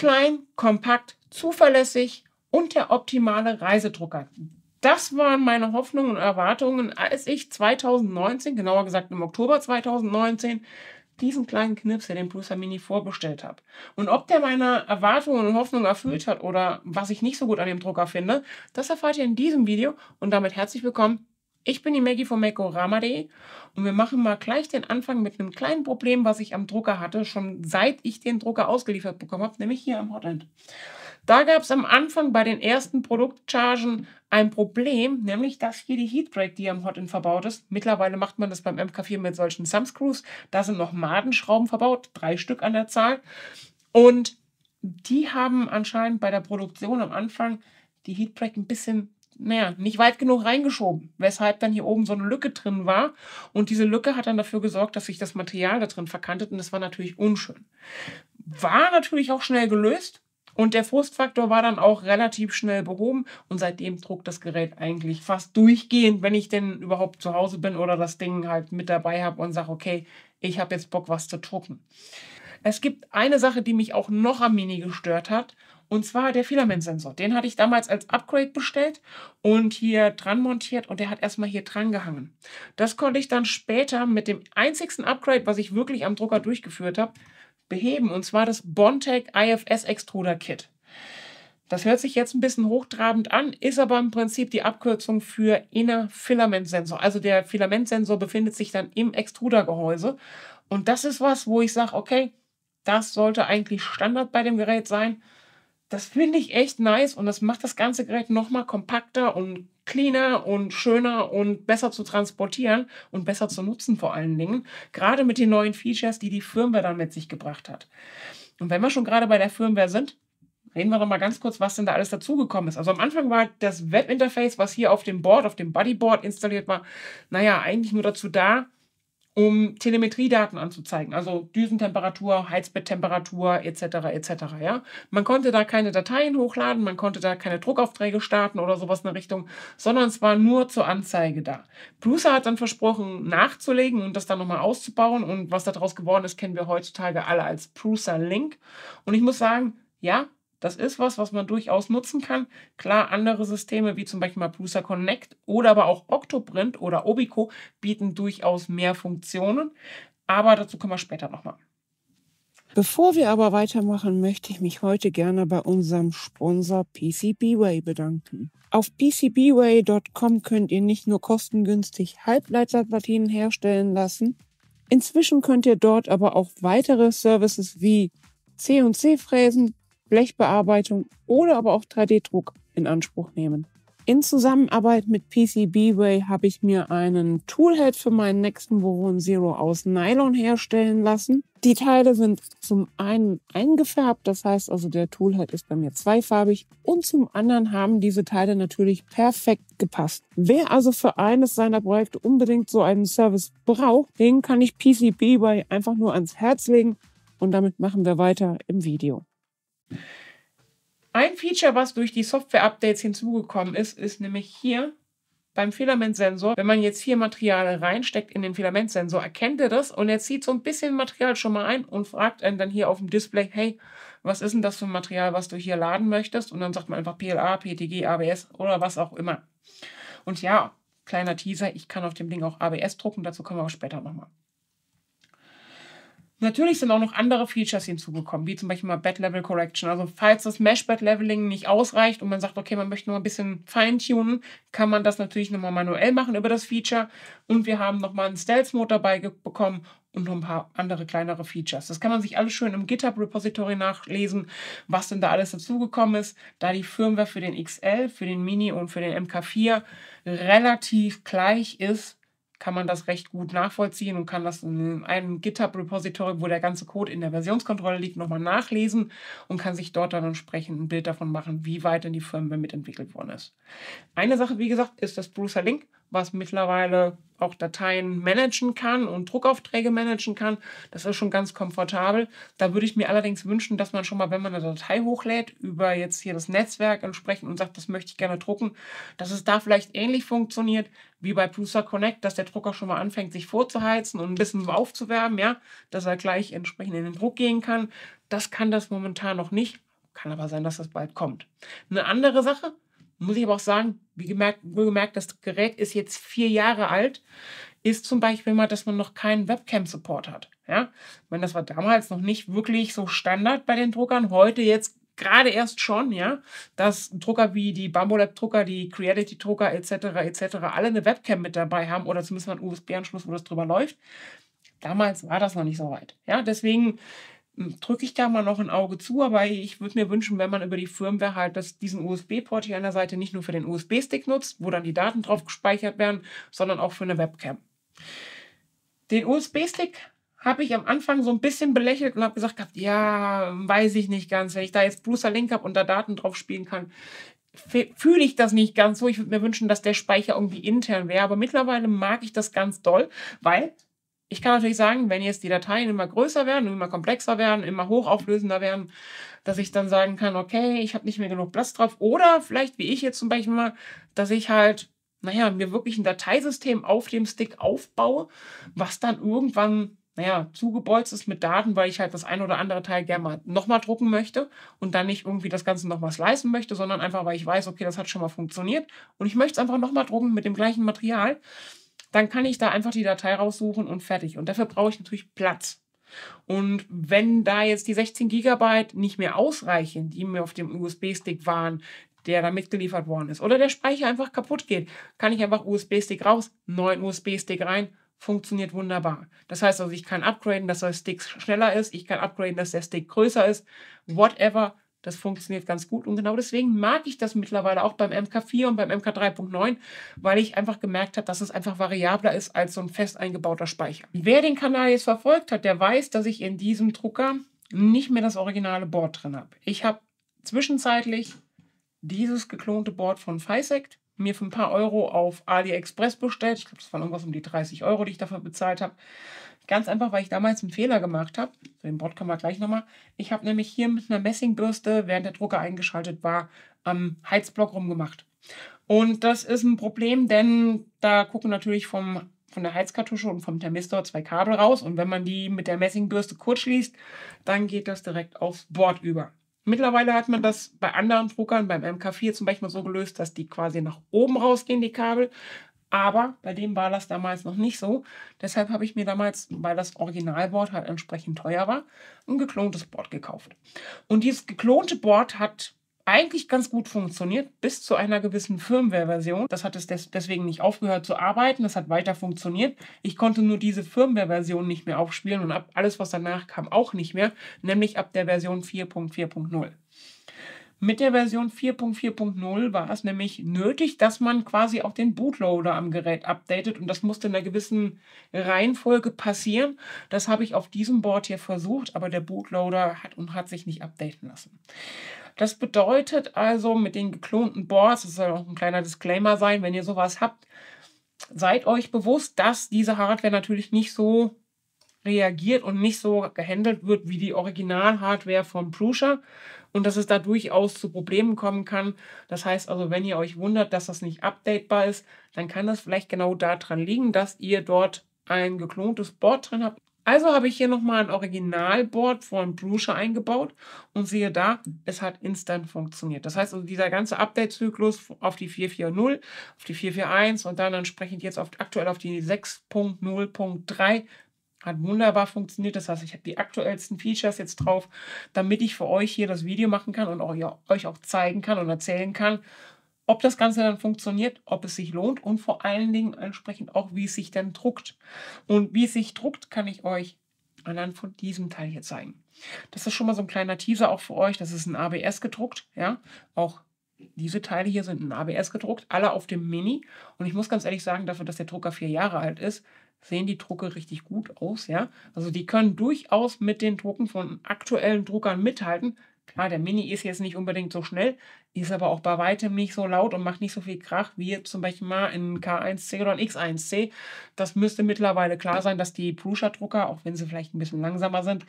klein, kompakt, zuverlässig und der optimale Reisedrucker. Das waren meine Hoffnungen und Erwartungen, als ich 2019, genauer gesagt im Oktober 2019, diesen kleinen Knips, den Prusa Mini vorbestellt habe. Und ob der meine Erwartungen und Hoffnungen erfüllt hat oder was ich nicht so gut an dem Drucker finde, das erfahrt ihr in diesem Video und damit herzlich willkommen. Ich bin die Maggie von Makeorama.de und wir machen mal gleich den Anfang mit einem kleinen Problem, was ich am Drucker hatte, schon seit ich den Drucker ausgeliefert bekommen habe, nämlich hier am Hotend. Da gab es am Anfang bei den ersten Produktchargen ein Problem, nämlich dass hier die Heatbreak, die am Hotend verbaut ist, mittlerweile macht man das beim MK4 mit solchen Thumbscrews, da sind noch Madenschrauben verbaut, 3 Stück an der Zahl, und die haben anscheinend bei der Produktion am Anfang die Heatbreak ein bisschen, naja, nicht weit genug reingeschoben, weshalb dann hier oben so eine Lücke drin war und diese Lücke hat dann dafür gesorgt, dass sich das Material da drin verkantet und das war natürlich unschön. War natürlich auch schnell gelöst. Und der Frustfaktor war dann auch relativ schnell behoben und seitdem druckt das Gerät eigentlich fast durchgehend, wenn ich denn überhaupt zu Hause bin oder das Ding halt mit dabei habe und sage, okay, ich habe jetzt Bock, was zu drucken. Es gibt eine Sache, die mich auch noch am Mini gestört hat, und zwar der Filamentsensor. Den hatte ich damals als Upgrade bestellt und hier dran montiert und der hat erstmal hier dran gehangen. Das konnte ich dann später mit dem einzigsten Upgrade, was ich wirklich am Drucker durchgeführt habe, beheben, und zwar das Bondtech IFS Extruder Kit. Das hört sich jetzt ein bisschen hochtrabend an, ist aber im Prinzip die Abkürzung für Inner Filament Sensor. Also der Filamentsensor befindet sich dann im Extrudergehäuse und das ist was, wo ich sage, okay, das sollte eigentlich Standard bei dem Gerät sein. Das finde ich echt nice und das macht das ganze Gerät nochmal kompakter und cleaner und schöner und besser zu transportieren und besser zu nutzen vor allen Dingen. Gerade mit den neuen Features, die die Firmware dann mit sich gebracht hat. Und wenn wir schon gerade bei der Firmware sind, reden wir doch mal ganz kurz, was denn da alles dazugekommen ist. Also am Anfang war das Webinterface, was hier auf dem Board, auf dem Bodyboard installiert war, naja, eigentlich nur dazu da, um Telemetriedaten anzuzeigen, also Düsentemperatur, Heizbetttemperatur etc. etc. Ja? Man konnte da keine Dateien hochladen, man konnte da keine Druckaufträge starten oder sowas in der Richtung, sondern es war nur zur Anzeige da. Prusa hat dann versprochen nachzulegen und das dann nochmal auszubauen und was daraus geworden ist, kennen wir heutzutage alle als PrusaLink. Und ich muss sagen, ja, das ist was, was man durchaus nutzen kann. Klar, andere Systeme wie zum Beispiel mal Prusa Connect oder aber auch OctoPrint oder Obico bieten durchaus mehr Funktionen. Aber dazu kommen wir später nochmal. Bevor wir aber weitermachen, möchte ich mich heute gerne bei unserem Sponsor PCBWay bedanken. Auf PCBWay.com könnt ihr nicht nur kostengünstig Halbleiterplatinen herstellen lassen. Inzwischen könnt ihr dort aber auch weitere Services wie C&C-Fräsen, Blechbearbeitung oder aber auch 3D-Druck in Anspruch nehmen. In Zusammenarbeit mit PCBWay habe ich mir einen Toolhead für meinen nächsten Voron Zero aus Nylon herstellen lassen. Die Teile sind zum einen eingefärbt, das heißt also der Toolhead ist bei mir zweifarbig und zum anderen haben diese Teile natürlich perfekt gepasst. Wer also für eines seiner Projekte unbedingt so einen Service braucht, den kann ich PCBWay einfach nur ans Herz legen und damit machen wir weiter im Video. Ein Feature, was durch die Software-Updates hinzugekommen ist, ist nämlich hier beim Filamentsensor. Wenn man jetzt hier Material reinsteckt in den Filamentsensor, erkennt er das und er zieht so ein bisschen Material schon mal ein und fragt einen dann hier auf dem Display, hey, was ist denn das für ein Material, was du hier laden möchtest? Und dann sagt man einfach PLA, PTG, ABS oder was auch immer. Und ja, kleiner Teaser, ich kann auf dem Ding auch ABS drucken, dazu kommen wir auch später nochmal. Natürlich sind auch noch andere Features hinzugekommen, wie zum Beispiel mal Bed Level Correction. Also falls das Mesh Bed Leveling nicht ausreicht und man sagt, okay, man möchte noch ein bisschen feintunen, kann man das natürlich nochmal manuell machen über das Feature. Und wir haben nochmal einen Stealth Mode dabei bekommen und noch ein paar andere kleinere Features. Das kann man sich alles schön im GitHub Repository nachlesen, was denn da alles dazugekommen ist, da die Firmware für den XL, für den Mini und für den MK4 relativ gleich ist. Kann man das recht gut nachvollziehen und kann das in einem GitHub-Repository, wo der ganze Code in der Versionskontrolle liegt, nochmal nachlesen und kann sich dort dann entsprechend ein Bild davon machen, wie weit in die Firmware mitentwickelt worden ist. Eine Sache, wie gesagt, ist das PrusaLink, was mittlerweile auch Dateien managen kann und Druckaufträge managen kann. Das ist schon ganz komfortabel. Da würde ich mir allerdings wünschen, dass man schon mal, wenn man eine Datei hochlädt, über jetzt hier das Netzwerk entsprechend und sagt, das möchte ich gerne drucken, dass es da vielleicht ähnlich funktioniert wie bei Prusa Connect, dass der Drucker schon mal anfängt, sich vorzuheizen und ein bisschen aufzuwärmen, ja, dass er gleich entsprechend in den Druck gehen kann. Das kann das momentan noch nicht. Kann aber sein, dass das bald kommt. Eine andere Sache, muss ich aber auch sagen, wie gemerkt, das Gerät ist jetzt 4 Jahre alt, ist zum Beispiel mal, dass man noch keinen Webcam-Support hat. Ja? Ich meine, das war damals noch nicht wirklich so Standard bei den Druckern, heute jetzt gerade erst schon, ja, dass Drucker wie die Bambolab-Drucker, die Creality-Drucker etc. alle eine Webcam mit dabei haben oder zumindest mal einen USB-Anschluss, wo das drüber läuft. Damals war das noch nicht so weit. Ja? Deswegen drücke ich da mal noch ein Auge zu, aber ich würde mir wünschen, wenn man über die Firmware halt diesen USB-Port hier an der Seite nicht nur für den USB-Stick nutzt, wo dann die Daten drauf gespeichert werden, sondern auch für eine Webcam. Den USB-Stick habe ich am Anfang so ein bisschen belächelt und habe gesagt, ja, weiß ich nicht ganz, wenn ich da jetzt PrusaLink habe und da Daten drauf spielen kann, fühle ich das nicht ganz so. Ich würde mir wünschen, dass der Speicher irgendwie intern wäre, aber mittlerweile mag ich das ganz doll, weil ich kann natürlich sagen, wenn jetzt die Dateien immer größer werden, immer komplexer werden, immer hochauflösender werden, dass ich dann sagen kann, okay, ich habe nicht mehr genug Platz drauf. Oder vielleicht, wie ich jetzt zum Beispiel mal, dass ich halt, naja, mir wirklich ein Dateisystem auf dem Stick aufbaue, was dann irgendwann, naja, zugebolzt ist mit Daten, weil ich halt das ein oder andere Teil gerne mal nochmal drucken möchte und dann nicht irgendwie das Ganze nochmal slicen möchte, sondern einfach, weil ich weiß, okay, das hat schon mal funktioniert und ich möchte es einfach nochmal drucken mit dem gleichen Material. Dann kann ich da einfach die Datei raussuchen und fertig. Und dafür brauche ich natürlich Platz. Und wenn da jetzt die 16 GB nicht mehr ausreichen, die mir auf dem USB-Stick waren, der da mitgeliefert worden ist, oder der Speicher einfach kaputt geht, kann ich einfach USB-Stick raus, neuen USB-Stick rein, funktioniert wunderbar. Das heißt also, ich kann upgraden, dass der Stick schneller ist, ich kann upgraden, dass der Stick größer ist, whatever. Das funktioniert ganz gut und genau deswegen mag ich das mittlerweile auch beim MK4 und beim MK3.9, weil ich einfach gemerkt habe, dass es einfach variabler ist als so ein fest eingebauter Speicher. Wer den Kanal jetzt verfolgt hat, der weiß, dass ich in diesem Drucker nicht mehr das originale Board drin habe. Ich habe zwischenzeitlich dieses geklonte Board von Fisect mir für ein paar Euro auf AliExpress bestellt. Ich glaube, das waren irgendwas um die 30 Euro, die ich dafür bezahlt habe. Ganz einfach, weil ich damals einen Fehler gemacht habe. Zu dem Board kommen wir gleich nochmal. Ich habe nämlich hier mit einer Messingbürste, während der Drucker eingeschaltet war, am Heizblock rumgemacht. Und das ist ein Problem, denn da gucken natürlich von der Heizkartusche und vom Thermistor 2 Kabel raus. Und wenn man die mit der Messingbürste kurzschließt, dann geht das direkt aufs Board über. Mittlerweile hat man das bei anderen Druckern, beim MK4 zum Beispiel so gelöst, dass die quasi nach oben rausgehen, die Kabel. Aber bei dem war das damals noch nicht so. Deshalb habe ich mir damals, weil das Originalboard halt entsprechend teuer war, ein geklontes Board gekauft. Und dieses geklonte Board hat eigentlich ganz gut funktioniert, bis zu einer gewissen Firmware-Version. Das hat es deswegen nicht aufgehört zu arbeiten, das hat weiter funktioniert. Ich konnte nur diese Firmware-Version nicht mehr aufspielen und alles, was danach kam, auch nicht mehr, nämlich ab der Version 4.4.0. Mit der Version 4.4.0 war es nämlich nötig, dass man quasi auch den Bootloader am Gerät updatet und das musste in einer gewissen Reihenfolge passieren. Das habe ich auf diesem Board hier versucht, aber der Bootloader hat sich nicht updaten lassen. Das bedeutet also mit den geklonten Boards, das soll auch ein kleiner Disclaimer sein, wenn ihr sowas habt, seid euch bewusst, dass diese Hardware natürlich nicht so reagiert und nicht so gehandelt wird wie die Original-Hardware von Prusa und dass es da durchaus zu Problemen kommen kann. Das heißt also, wenn ihr euch wundert, dass das nicht updatebar ist, dann kann das vielleicht genau daran liegen, dass ihr dort ein geklontes Board drin habt. Also habe ich hier nochmal ein Originalboard von Prusa eingebaut und sehe da, es hat instant funktioniert. Das heißt also, dieser ganze Update-Zyklus auf die 4.4.0, auf die 4.4.1 und dann entsprechend jetzt aktuell auf die 6.0.3 hat wunderbar funktioniert. Das heißt, ich habe die aktuellsten Features jetzt drauf, damit ich für euch hier das Video machen kann und euch auch zeigen kann und erzählen kann, ob das Ganze dann funktioniert, ob es sich lohnt und vor allen Dingen entsprechend auch, wie es sich dann druckt. Und wie es sich druckt, kann ich euch anhand von diesem Teil hier zeigen. Das ist schon mal so ein kleiner Teaser auch für euch. Das ist ein ABS gedruckt, ja, auch diese Teile hier sind in ABS gedruckt, alle auf dem Mini. Und ich muss ganz ehrlich sagen, dafür, dass der Drucker 4 Jahre alt ist, sehen die Drucke richtig gut aus. Ja? Also die können durchaus mit den Drucken von aktuellen Druckern mithalten. Klar, der Mini ist jetzt nicht unbedingt so schnell, ist aber auch bei weitem nicht so laut und macht nicht so viel Krach wie zum Beispiel mal ein K1C oder ein X1C. Das müsste mittlerweile klar sein, dass die Prusa-Drucker, auch wenn sie vielleicht ein bisschen langsamer sind,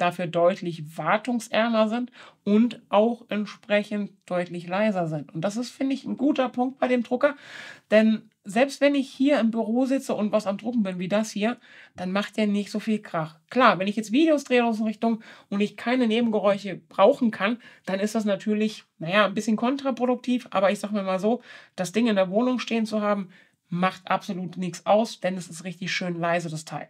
dafür deutlich wartungsärmer sind und auch entsprechend deutlich leiser sind. Und das ist, finde ich, ein guter Punkt bei dem Drucker, denn selbst wenn ich hier im Büro sitze und was am Drucken bin, wie das hier, dann macht der nicht so viel Krach. Klar, wenn ich jetzt Videos drehe aus der Richtung und ich keine Nebengeräusche brauchen kann, dann ist das natürlich, naja, ein bisschen kontraproduktiv, aber ich sag mir mal so, das Ding in der Wohnung stehen zu haben, macht absolut nichts aus, denn es ist richtig schön leise, das Teil.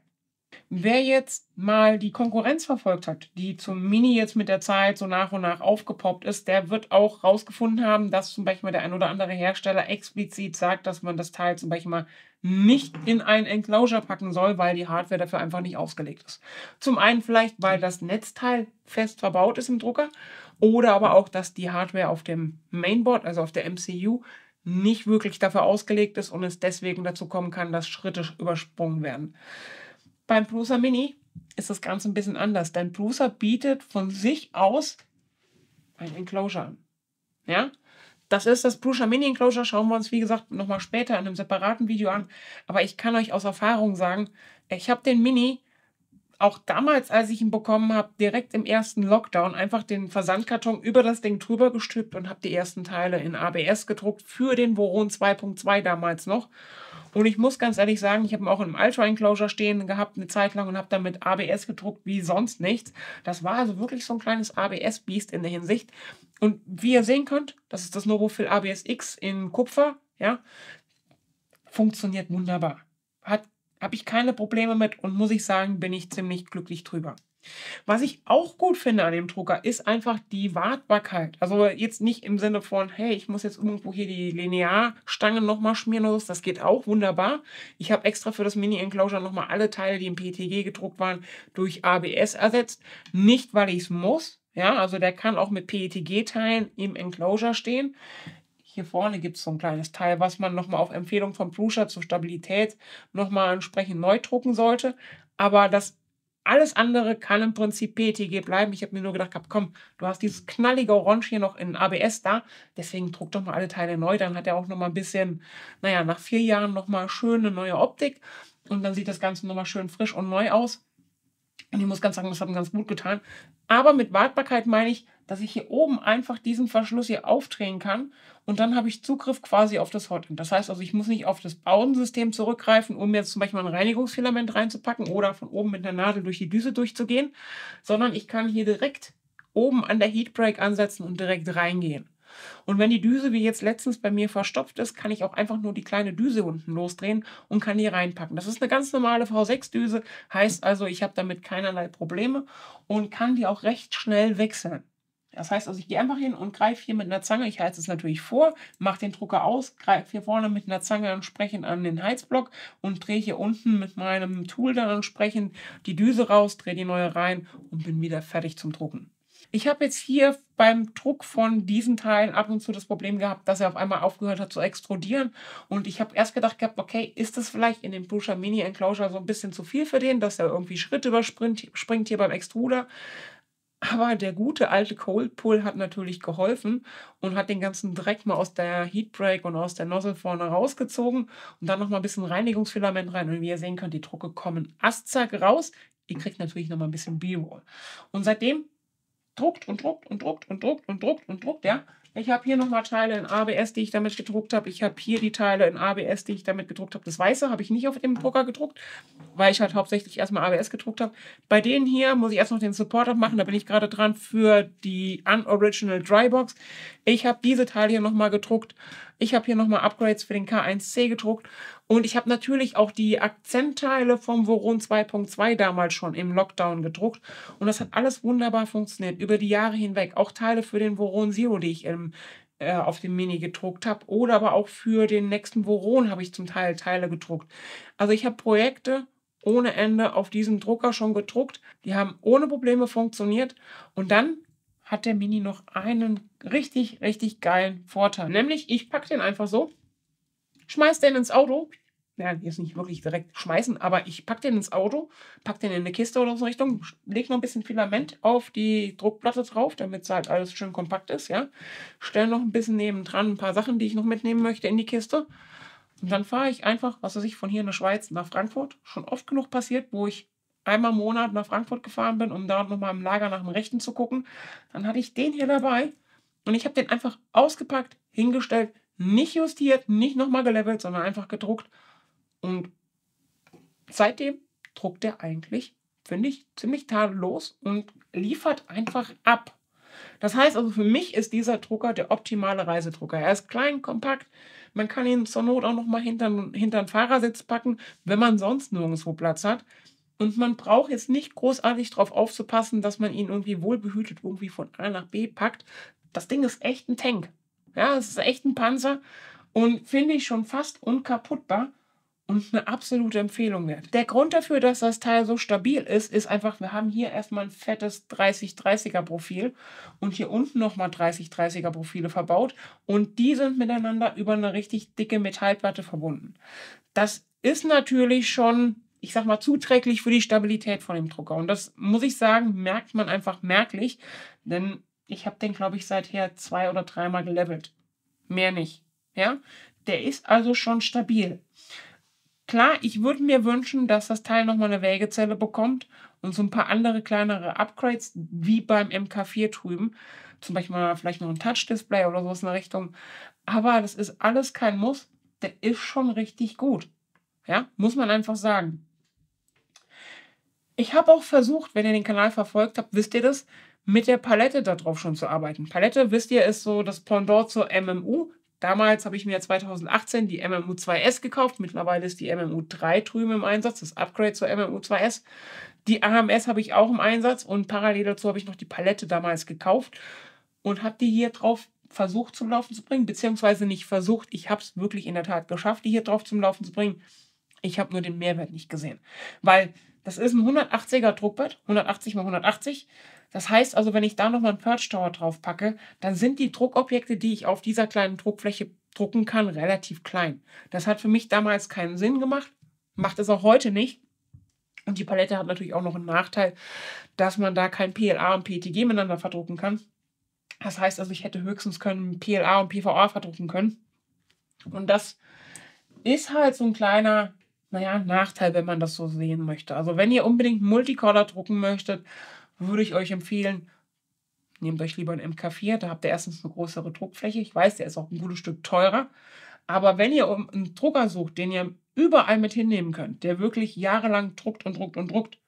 Wer jetzt mal die Konkurrenz verfolgt hat, die zum Mini jetzt mit der Zeit so nach und nach aufgepoppt ist, der wird auch rausgefunden haben, dass zum Beispiel der ein oder andere Hersteller explizit sagt, dass man das Teil zum Beispiel mal nicht in ein Enclosure packen soll, weil die Hardware dafür einfach nicht ausgelegt ist. Zum einen vielleicht, weil das Netzteil fest verbaut ist im Drucker oder aber auch, dass die Hardware auf dem Mainboard, also auf der MCU, nicht wirklich dafür ausgelegt ist und es deswegen dazu kommen kann, dass Schritte übersprungen werden. Beim Prusa Mini ist das Ganze ein bisschen anders, denn Prusa bietet von sich aus ein Enclosure an. Ja? Das ist das Prusa Mini Enclosure, schauen wir uns wie gesagt nochmal später in einem separaten Video an, aber ich kann euch aus Erfahrung sagen, ich habe den Mini auch damals, als ich ihn bekommen habe, direkt im ersten Lockdown einfach den Versandkarton über das Ding drüber gestülpt und habe die ersten Teile in ABS gedruckt für den Voron 2.2 damals noch. Und ich muss ganz ehrlich sagen, ich habe ihn auch im Ultra-Enclosure stehen gehabt eine Zeit lang und habe damit ABS gedruckt wie sonst nichts. Das war also wirklich so ein kleines ABS-Biest in der Hinsicht. Und wie ihr sehen könnt, das ist das Novofil ABS-X in Kupfer. Ja, funktioniert wunderbar. Habe ich keine Probleme mit und muss ich sagen, bin ich ziemlich glücklich drüber. Was ich auch gut finde an dem Drucker, ist einfach die Wartbarkeit. Also jetzt nicht im Sinne von, hey, ich muss jetzt irgendwo hier die Linearstange nochmal schmieren los, das geht auch wunderbar. Ich habe extra für das Mini-Enclosure nochmal alle Teile, die im PETG gedruckt waren, durch ABS ersetzt. Nicht, weil ich es muss. Ja, also der kann auch mit PETG-Teilen im Enclosure stehen. Hier vorne gibt es so ein kleines Teil, was man nochmal auf Empfehlung von Prusa zur Stabilität nochmal entsprechend neu drucken sollte. Aber das alles andere kann im Prinzip PETG bleiben. Ich habe mir nur gedacht, komm, du hast dieses knallige Orange hier noch in ABS da, deswegen druck doch mal alle Teile neu. Dann hat er auch nochmal ein bisschen, naja, nach 4 Jahren nochmal schön eine neue Optik. Und dann sieht das Ganze nochmal schön frisch und neu aus. Und ich muss ganz sagen, das hat mir ganz gut getan. Aber mit Wartbarkeit meine ich, dass ich hier oben einfach diesen Verschluss hier aufdrehen kann und dann habe ich Zugriff quasi auf das Hotend. Das heißt also, ich muss nicht auf das Bowdensystem zurückgreifen, um jetzt zum Beispiel ein Reinigungsfilament reinzupacken oder von oben mit der Nadel durch die Düse durchzugehen, sondern ich kann hier direkt oben an der Heatbreak ansetzen und direkt reingehen. Und wenn die Düse wie jetzt letztens bei mir verstopft ist, kann ich auch einfach nur die kleine Düse unten losdrehen und kann die reinpacken. Das ist eine ganz normale V6-Düse, heißt also, ich habe damit keinerlei Probleme und kann die auch recht schnell wechseln. Das heißt also, ich gehe einfach hin und greife hier mit einer Zange, ich heize es natürlich vor, mache den Drucker aus, greife hier vorne mit einer Zange entsprechend an den Heizblock und drehe hier unten mit meinem Tool dann entsprechend die Düse raus, drehe die neue rein und bin wieder fertig zum Drucken. Ich habe jetzt hier beim Druck von diesen Teilen ab und zu das Problem gehabt, dass er auf einmal aufgehört hat zu extrudieren und ich habe erst gedacht gehabt, okay, ist das vielleicht in dem Prusa Mini Enclosure so ein bisschen zu viel für den, dass er irgendwie Schritte überspringt hier beim Extruder. Aber der gute alte Cold Pull hat natürlich geholfen und hat den ganzen Dreck mal aus der Heatbreak und aus der Nozzle vorne rausgezogen und dann nochmal ein bisschen Reinigungsfilament rein. Und wie ihr sehen könnt, die Drucke kommen astzack raus. Ihr kriegt natürlich nochmal ein bisschen B-Roll. Und seitdem druckt und druckt und druckt und druckt und druckt und druckt, ja. Ich habe hier nochmal Teile in ABS, die ich damit gedruckt habe. Ich habe hier die Teile in ABS, die ich damit gedruckt habe. Das Weiße habe ich nicht auf dem Drucker gedruckt, weil ich halt hauptsächlich erstmal ABS gedruckt habe. Bei denen hier muss ich erst noch den Support abmachen. Da bin ich gerade dran für die Unoriginal Drybox. Ich habe diese Teile hier nochmal gedruckt. Ich habe hier nochmal Upgrades für den K1C gedruckt. Und ich habe natürlich auch die Akzentteile vom Voron 2.2 damals schon im Lockdown gedruckt. Und das hat alles wunderbar funktioniert über die Jahre hinweg. Auch Teile für den Voron Zero, die ich auf dem Mini gedruckt habe. Oder aber auch für den nächsten Voron habe ich zum Teil Teile gedruckt. Also ich habe Projekte ohne Ende auf diesem Drucker schon gedruckt. Die haben ohne Probleme funktioniert. Und dann hat der Mini noch einen richtig, richtig geilen Vorteil. Nämlich, ich packe den einfach so, schmeiß den ins Auto. Ja, jetzt nicht wirklich direkt schmeißen, aber ich packe den ins Auto, packe den in eine Kiste oder so Richtung, lege noch ein bisschen Filament auf die Druckplatte drauf, damit es halt alles schön kompakt ist, ja. Stelle noch ein bisschen nebendran ein paar Sachen, die ich noch mitnehmen möchte in die Kiste. Und dann fahre ich einfach, was weiß ich, von hier in der Schweiz nach Frankfurt. Schon oft genug passiert, wo ich einmal im Monat nach Frankfurt gefahren bin, um da nochmal im Lager nach dem Rechten zu gucken, dann hatte ich den hier dabei und ich habe den einfach ausgepackt, hingestellt, nicht justiert, nicht nochmal gelevelt, sondern einfach gedruckt. Und seitdem druckt er eigentlich, finde ich, ziemlich tadellos und liefert einfach ab. Das heißt also, für mich ist dieser Drucker der optimale Reisedrucker. Er ist klein, kompakt, man kann ihn zur Not auch nochmal hinter den Fahrersitz packen, wenn man sonst nirgendwo Platz hat. Und man braucht jetzt nicht großartig darauf aufzupassen, dass man ihn irgendwie wohlbehütet irgendwie von A nach B packt. Das Ding ist echt ein Tank. Ja, es ist echt ein Panzer und finde ich schon fast unkaputtbar und eine absolute Empfehlung wert. Der Grund dafür, dass das Teil so stabil ist, ist einfach, wir haben hier erstmal ein fettes 30-30er Profil und hier unten nochmal 30-30er Profile verbaut und die sind miteinander über eine richtig dicke Metallplatte verbunden. Das ist natürlich schon, ich sag mal, zuträglich für die Stabilität von dem Drucker. Und das, muss ich sagen, merkt man einfach merklich, denn ich habe den, glaube ich, seither 2- oder 3-mal gelevelt. Mehr nicht. Ja? Der ist also schon stabil. Klar, ich würde mir wünschen, dass das Teil nochmal eine Wägezelle bekommt und so ein paar andere kleinere Upgrades, wie beim MK4 drüben. Zum Beispiel mal vielleicht noch ein Touch-Display oder sowas in der Richtung. Aber das ist alles kein Muss. Der ist schon richtig gut. Ja? Muss man einfach sagen. Ich habe auch versucht, wenn ihr den Kanal verfolgt habt, wisst ihr das, mit der Palette darauf schon zu arbeiten. Palette, wisst ihr, ist so das Pendant zur MMU. Damals habe ich mir 2018 die MMU 2S gekauft. Mittlerweile ist die MMU 3 drüben im Einsatz, das Upgrade zur MMU 2S. Die AMS habe ich auch im Einsatz und parallel dazu habe ich noch die Palette damals gekauft und habe die hier drauf versucht zum Laufen zu bringen, beziehungsweise nicht versucht, ich habe es wirklich in der Tat geschafft, die hier drauf zum Laufen zu bringen. Ich habe nur den Mehrwert nicht gesehen, weil das ist ein 180er Druckbett, 180 x 180. Das heißt also, wenn ich da nochmal einen Purge Tower drauf packe, dann sind die Druckobjekte, die ich auf dieser kleinen Druckfläche drucken kann, relativ klein. Das hat für mich damals keinen Sinn gemacht, macht es auch heute nicht. Und die Palette hat natürlich auch noch einen Nachteil, dass man da kein PLA und PETG miteinander verdrucken kann. Das heißt also, ich hätte höchstens können PLA und PVA verdrucken können. Und das ist halt so ein kleiner, naja, Nachteil, wenn man das so sehen möchte. Also wenn ihr unbedingt Multicolor drucken möchtet, würde ich euch empfehlen, nehmt euch lieber einen MK4, da habt ihr erstens eine größere Druckfläche. Ich weiß, der ist auch ein gutes Stück teurer. Aber wenn ihr einen Drucker sucht, den ihr überall mit hinnehmen könnt, der wirklich jahrelang druckt und druckt und druckt,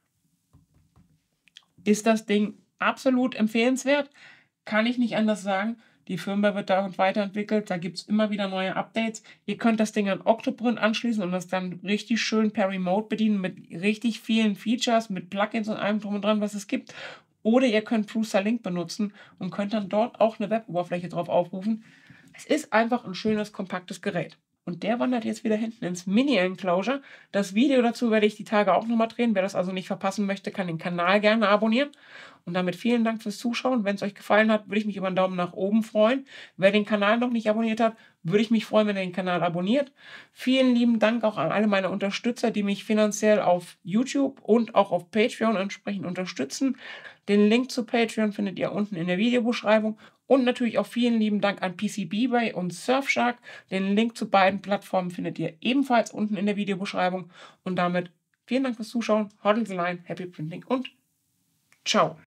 ist das Ding absolut empfehlenswert. Kann ich nicht anders sagen. Die Firmware wird da weiterentwickelt, da gibt es immer wieder neue Updates. Ihr könnt das Ding an OctoPrint anschließen und das dann richtig schön per Remote bedienen mit richtig vielen Features, mit Plugins und allem drum und dran, was es gibt. Oder ihr könnt PrusaLink benutzen und könnt dann dort auch eine Web-Oberfläche drauf aufrufen. Es ist einfach ein schönes, kompaktes Gerät. Und der wandert jetzt wieder hinten ins Mini Enclosure. Das Video dazu werde ich die Tage auch nochmal drehen. Wer das also nicht verpassen möchte, kann den Kanal gerne abonnieren. Und damit vielen Dank fürs Zuschauen. Wenn es euch gefallen hat, würde ich mich über einen Daumen nach oben freuen. Wer den Kanal noch nicht abonniert hat, würde ich mich freuen, wenn ihr den Kanal abonniert. Vielen lieben Dank auch an alle meine Unterstützer, die mich finanziell auf YouTube und auch auf Patreon entsprechend unterstützen. Den Link zu Patreon findet ihr unten in der Videobeschreibung. Und natürlich auch vielen lieben Dank an PCBWay und Surfshark. Den Link zu beiden Plattformen findet ihr ebenfalls unten in der Videobeschreibung. Und damit vielen Dank fürs Zuschauen. Hodl the line, happy printing und ciao.